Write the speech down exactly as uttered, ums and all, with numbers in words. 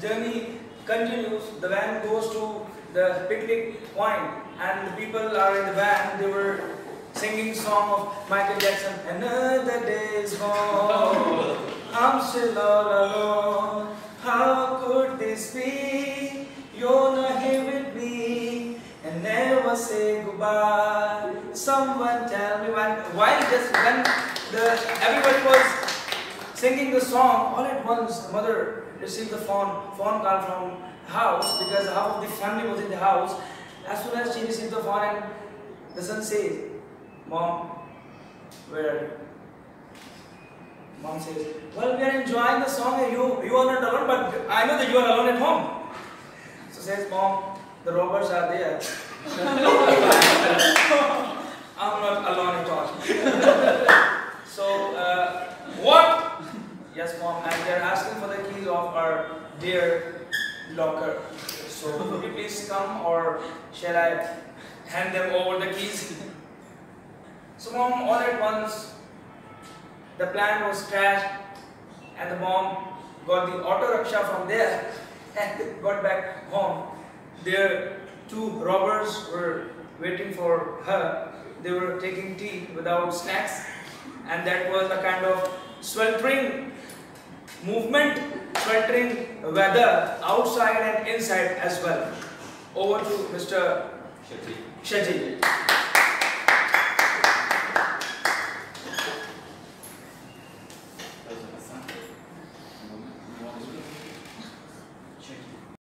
the journey continues, the van goes to the picnic point and the people are in the van, they were singing song of Michael Jackson. Another day is gone, I'm still all alone, how could this be, you're not here with me, and never say goodbye, someone tell me when. Why just when the, everybody was singing the song, all at once the mother received the phone, phone call from house, because half of the family was in the house. As soon as she received the phone, and the son says, Mom, where are you? Mom says, well, we are enjoying the song and you, you are not alone, but I know that you are alone at home. So says, Mom, the robbers are there. I'm not alone at all. So, uh, what? Yes, Mom, and they are asking for the keys of our dear locker. So, would you please come, or shall I hand them over the keys? So, Mom, all at once, the plan was crashed, and the mom got the auto rickshaw from there and got back home. Their two robbers were waiting for her. They were taking tea without snacks, and that was a kind of sweltering movement, sweltering weather outside and inside as well. Over to Mister Shetty. Shetty.